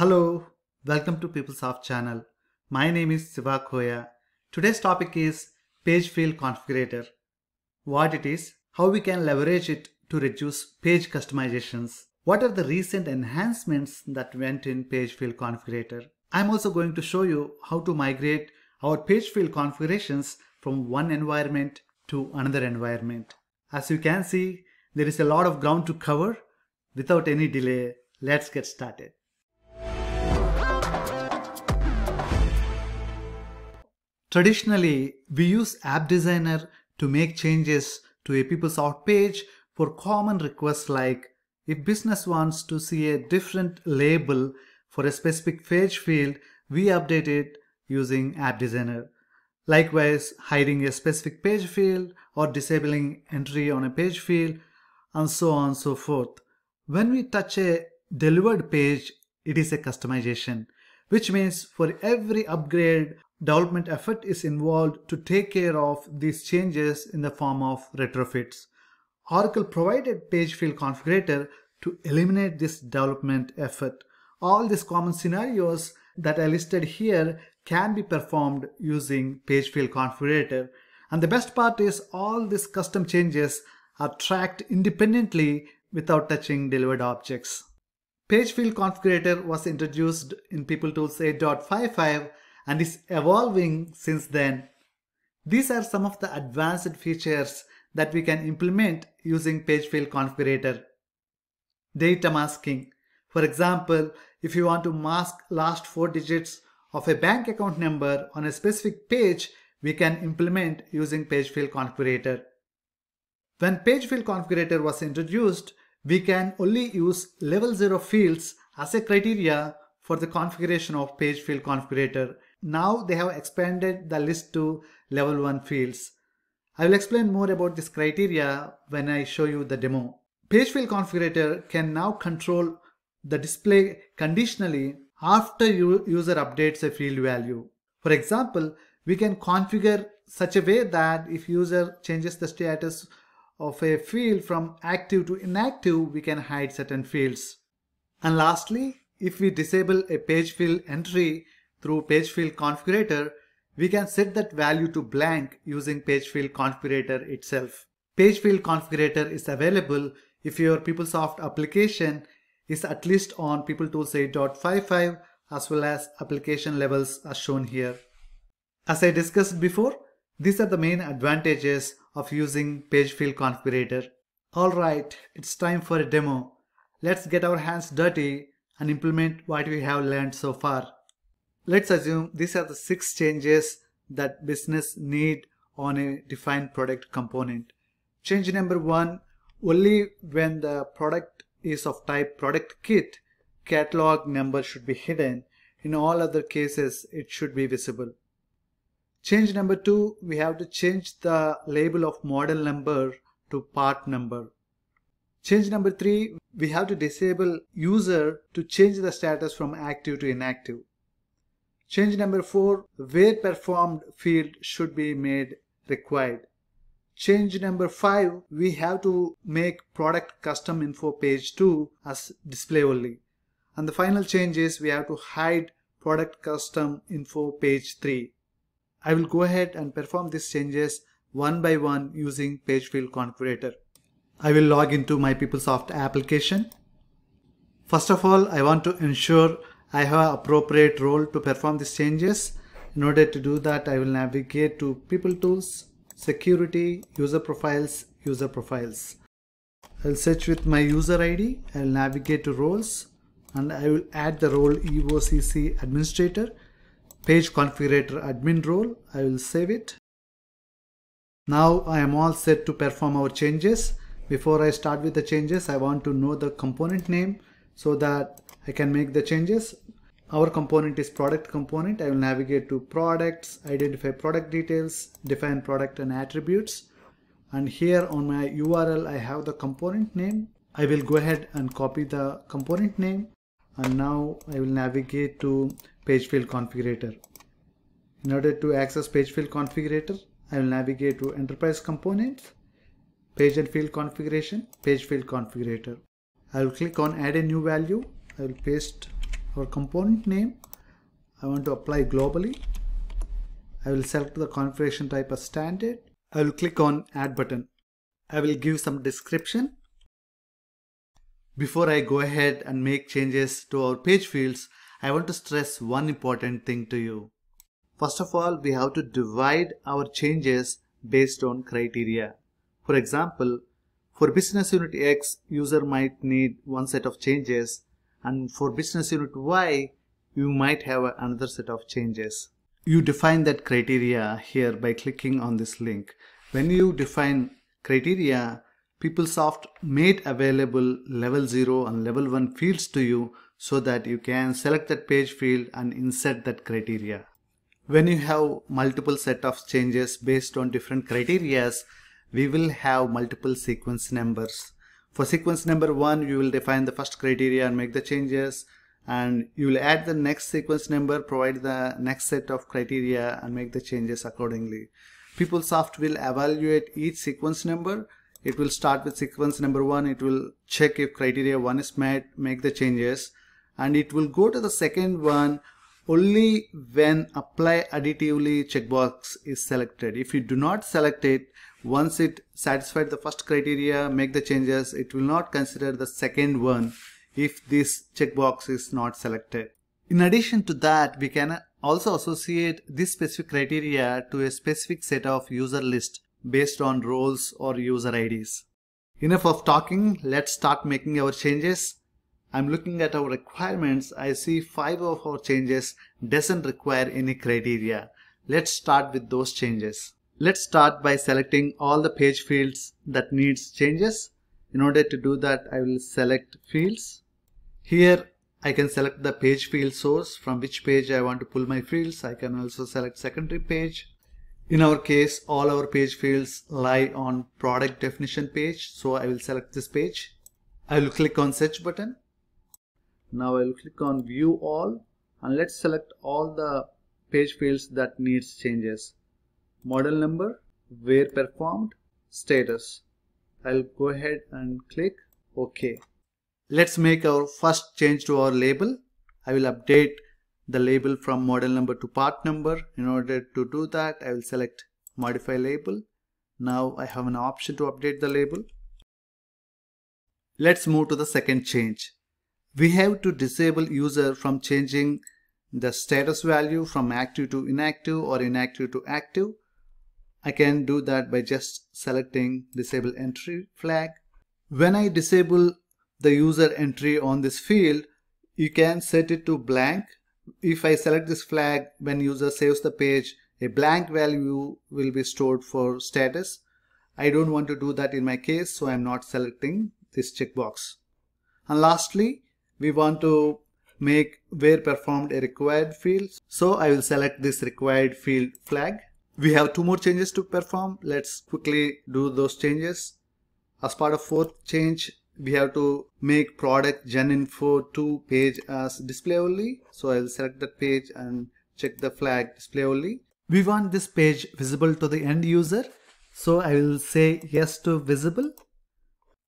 Hello, welcome to PeopleSoft channel. My name is Siva Koya. Today's topic is Page Field Configurator. What it is, how we can leverage it to reduce page customizations. What are the recent enhancements that went in Page Field Configurator? I'm also going to show you how to migrate our page field configurations from one environment to another environment. As you can see, there is a lot of ground to cover. Without any delay, let's get started. Traditionally, we use App Designer to make changes to a PeopleSoft page for common requests like if business wants to see a different label for a specific page field, we update it using App Designer. Likewise, hiding a specific page field or disabling entry on a page field and so on and so forth. When we touch a delivered page, it is a customization, which means for every upgrade, development effort is involved to take care of these changes in the form of retrofits. Oracle provided Page Field Configurator to eliminate this development effort. All these common scenarios that I listed here can be performed using Page Field Configurator. And the best part is all these custom changes are tracked independently without touching delivered objects. Page Field Configurator was introduced in PeopleTools 8.55 and is evolving since then. These are some of the advanced features that we can implement using Page Field Configurator. Data masking. For example, if you want to mask last four digits of a bank account number on a specific page, we can implement using Page Field Configurator. When Page Field Configurator was introduced, we can only use level 0 fields as a criteria for the configuration of Page Field Configurator. Now they have expanded the list to level 1 fields. I will explain more about this criteria when I show you the demo. Page Field Configurator can now control the display conditionally after user updates a field value. For example, we can configure such a way that if user changes the status of a field from active to inactive, we can hide certain fields. And lastly, if we disable a page field entry through Page Field Configurator, we can set that value to blank using Page Field Configurator itself. Page Field Configurator is available if your PeopleSoft application is at least on PeopleTools 8.55 as well as application levels as shown here. As I discussed before, these are the main advantages of using Page Field Configurator. Alright, it's time for a demo. Let's get our hands dirty and implement what we have learned so far. Let's assume these are the 6 changes that business need on a defined product component. Change number 1, only when the product is of type product kit, catalog number should be hidden. In all other cases, it should be visible. Change number 2, we have to change the label of model number to part number. Change number 3, we have to disable user to change the status from active to inactive. Change number 4, where performed field should be made required. Change number 5, we have to make product custom info page 2 as display only. And the final change is we have to hide product custom info page 3. I will go ahead and perform these changes one by one using Page Field Configurator. I will log into my PeopleSoft application. First of all, I want to ensure I have appropriate role to perform these changes. In order to do that, I will navigate to PeopleTools, Security, User Profiles, User Profiles. I will search with my user ID. I will navigate to Roles and I will add the role EOCC Administrator, Page Configurator Admin Role. I will save it. Now I am all set to perform our changes. Before I start with the changes, I want to know the component name so that I can make the changes. Our component is product component. I will navigate to products, identify product details, define product and attributes. And here on my URL, I have the component name. I will go ahead and copy the component name. And now I will navigate to Page Field Configurator. In order to access Page Field Configurator, I will navigate to Enterprise Components, Page and Field Configuration, Page Field Configurator. I will click on Add a New Value. I will paste For component name, I want to apply globally. I will select the configuration type as standard. I will click on Add button. I will give some description. Before I go ahead and make changes to our page fields, I want to stress one important thing to you. First of all, we have to divide our changes based on criteria. For example, for business unit X, user might need one set of changes, and for business unit Y, you might have another set of changes. You define that criteria here by clicking on this link. When you define criteria, PeopleSoft made available level 0 and level 1 fields to you so that you can select that page field and insert that criteria. When you have multiple set of changes based on different criteria, we will have multiple sequence numbers. For sequence number 1, you will define the first criteria and make the changes, and you will add the next sequence number, provide the next set of criteria and make the changes accordingly. PeopleSoft will evaluate each sequence number. It will start with sequence number 1, it will check if criteria 1 is met, make the changes, and it will go to the second one only when apply additively checkbox is selected. If you do not select it, once it satisfied the first criteria, make the changes, it will not consider the second one if this checkbox is not selected. In addition to that, we can also associate this specific criteria to a specific set of user list based on roles or user IDs. Enough of talking, let's start making our changes. I'm looking at our requirements. I see 5 of our changes doesn't require any criteria. Let's start with those changes. Let's start by selecting all the page fields that needs changes. In order to do that, I will select fields. Here I can select the page field source from which page I want to pull my fields. I can also select secondary page. In our case, all our page fields lie on product definition page, so I will select this page. I will click on search button. Now I will click on view all, and let's select all the page fields that needs changes. Model number, where performed, status. I'll go ahead and click OK. Let's make our first change to our label. I will update the label from model number to part number. In order to do that, I will select modify label. Now I have an option to update the label. Let's move to the second change. We have to disable user from changing the status value from active to inactive or inactive to active. I can do that by just selecting disable entry flag. When I disable the user entry on this field, you can set it to blank. If I select this flag, when user saves the page, a blank value will be stored for status. I don't want to do that in my case, so I'm not selecting this checkbox. And lastly, we want to make where performed a required field. So I will select this required field flag. We have 2 more changes to perform. Let's quickly do those changes. As part of 4th change, we have to make product GenInfo2 page as display only. So I will select that page and check the flag display only. We want this page visible to the end user. So I will say yes to visible.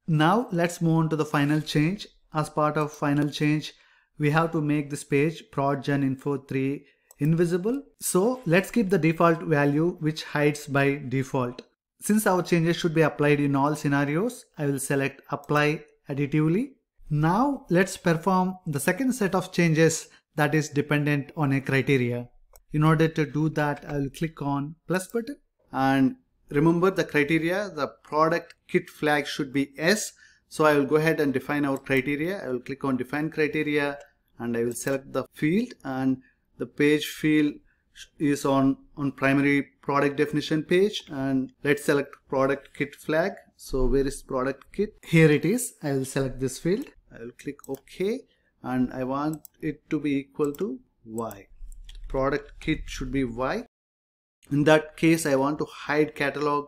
Now let's move on to the final change. As part of final change, we have to make this page ProdGenInfo3 invisible. So let's keep the default value which hides by default. Since our changes should be applied in all scenarios, I will select apply additively. Now let's perform the second set of changes that is dependent on a criteria. In order to do that, I will click on plus button, and remember the criteria, the product kit flag should be S. So I will go ahead and define our criteria. I will click on define criteria, and I will select the field, and the page field is on primary product definition page, and let's select product kit flag. So where is product kit? Here it is. I will select this field. I will click OK, and I want it to be equal to Y. Product kit should be Y. In that case, I want to hide catalog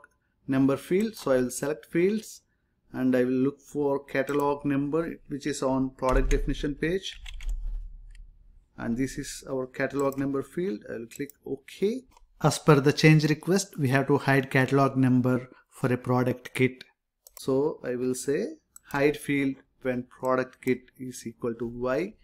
number field. So I will select fields, and I will look for catalog number, which is on product definition page, and this is our catalog number field. I will click OK. As per the change request, we have to hide catalog number for a product kit. So I will say hide field when product kit is equal to Y.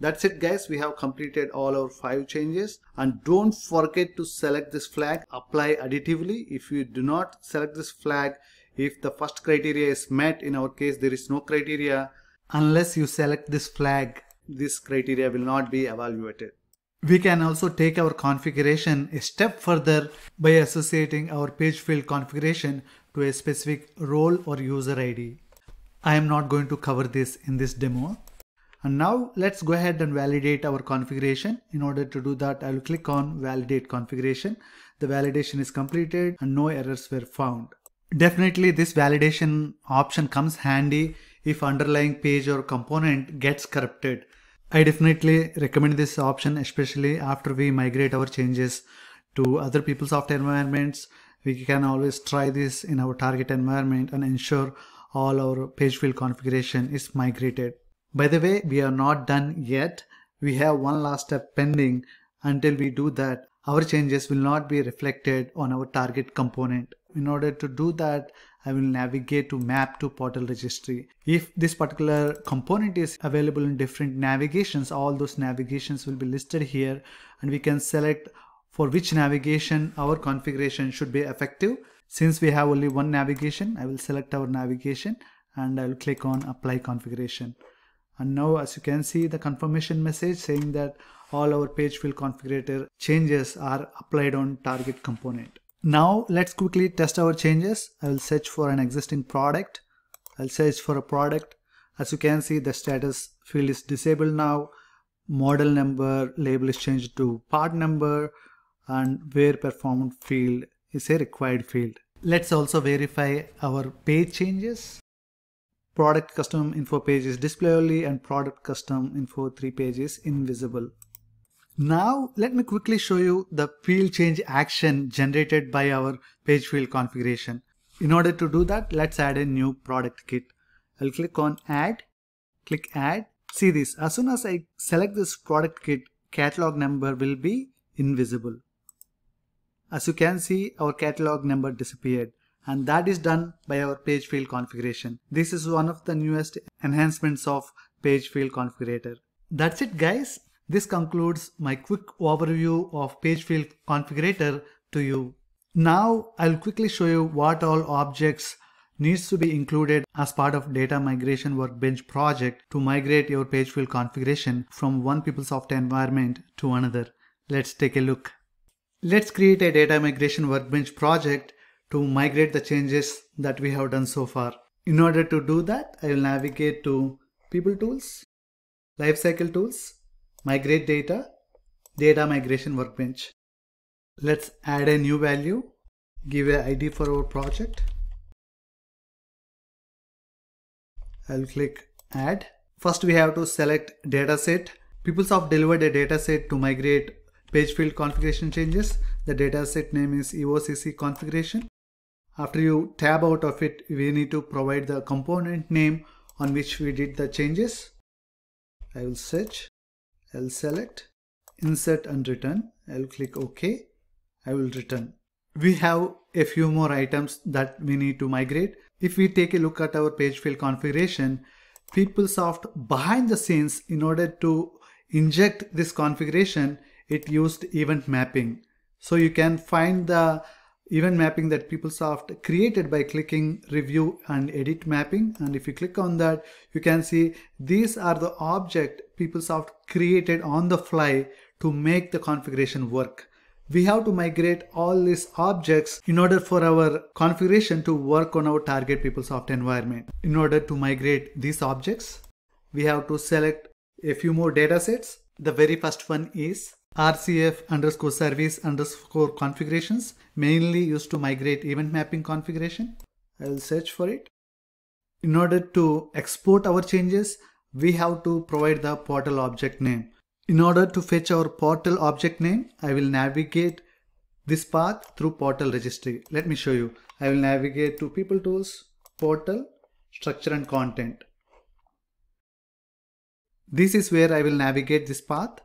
That's it guys, we have completed all our 5 changes, and don't forget to select this flag, apply additively. If you do not select this flag, if the first criteria is met, in our case there is no criteria, unless you select this flag, this criteria will not be evaluated. We can also take our configuration a step further by associating our page field configuration to a specific role or user ID. I am not going to cover this in this demo. And now let's go ahead and validate our configuration. In order to do that, I will click on Validate Configuration. The validation is completed and no errors were found. Definitely this validation option comes handy if underlying page or component gets corrupted. I definitely recommend this option, especially after we migrate our changes to other PeopleSoft environments. We can always try this in our target environment and ensure all our page field configuration is migrated. By the way, we are not done yet. We have one last step pending. Until we do that, our changes will not be reflected on our target component. In order to do that, I will navigate to Map to Portal Registry. If this particular component is available in different navigations, all those navigations will be listed here, and we can select for which navigation our configuration should be effective. Since we have only one navigation, I will select our navigation and I will click on Apply Configuration. And now, as you can see, the confirmation message saying that all our page field configurator changes are applied on target component. Now let's quickly test our changes. I will search for an existing product. I'll search for a product. As you can see, the status field is disabled now. Model number label is changed to part number, and where performed field is a required field. Let's also verify our page changes. Product custom info page is display only, and product custom info 3 page is invisible. Now let me quickly show you the field change action generated by our page field configuration. In order to do that, let's add a new product kit. I'll click on Add, click Add. See this, as soon as I select this product kit, catalog number will be invisible. As you can see, our catalog number disappeared, and that is done by our page field configuration. This is one of the newest enhancements of page field configurator. That's it guys. This concludes my quick overview of page field configurator to you. Now I'll quickly show you what all objects needs to be included as part of Data Migration Workbench project to migrate your page field configuration from one PeopleSoft environment to another. Let's take a look. Let's create a Data Migration Workbench project to migrate the changes that we have done so far. In order to do that, I will navigate to PeopleTools, Lifecycle Tools, Migrate Data, Data Migration Workbench. Let's add a new value, give an ID for our project. I'll click Add. First we have to select dataset. PeopleSoft delivered a dataset to migrate page field configuration changes. The dataset name is EOCC configuration. After you tab out of it, we need to provide the component name on which we did the changes. I will search. I'll select, insert and return. I'll click OK. I will return. We have a few more items that we need to migrate. If we take a look at our page field configuration, PeopleSoft behind the scenes, in order to inject this configuration, it used event mapping. So you can find the event mapping that PeopleSoft created by clicking Review and Edit Mapping. And if you click on that, you can see these are the objects PeopleSoft created on the fly to make the configuration work. We have to migrate all these objects in order for our configuration to work on our target PeopleSoft environment. In order to migrate these objects, we have to select a few more datasets. The very first one is RCF underscore service underscore configurations, mainly used to migrate event mapping configuration. I will search for it. In order to export our changes, we have to provide the portal object name. In order to fetch our portal object name, I will navigate this path through portal registry. Let me show you. I will navigate to PeopleTools, Portal, Structure and Content. This is where I will navigate this path.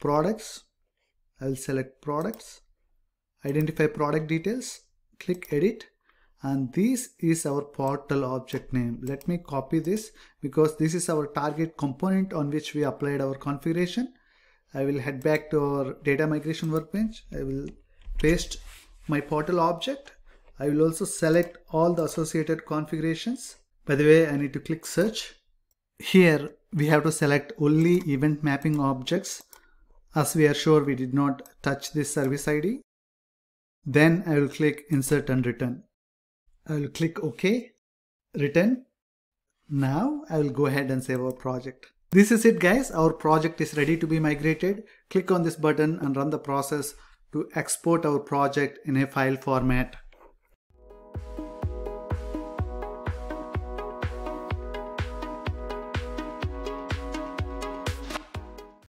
Products, I will select products, identify product details, click Edit. and this is our portal object name. Let me copy this because this is our target component on which we applied our configuration. I will head back to our data migration workbench. I will paste my portal object. I will also select all the associated configurations. By the way, I need to click search. Here we have to select only event mapping objects, as we are sure we did not touch this service ID. Then I will click insert and return. I will click OK, return. Now I will go ahead and save our project. This is it guys, our project is ready to be migrated. Click on this button and run the process to export our project in a file format.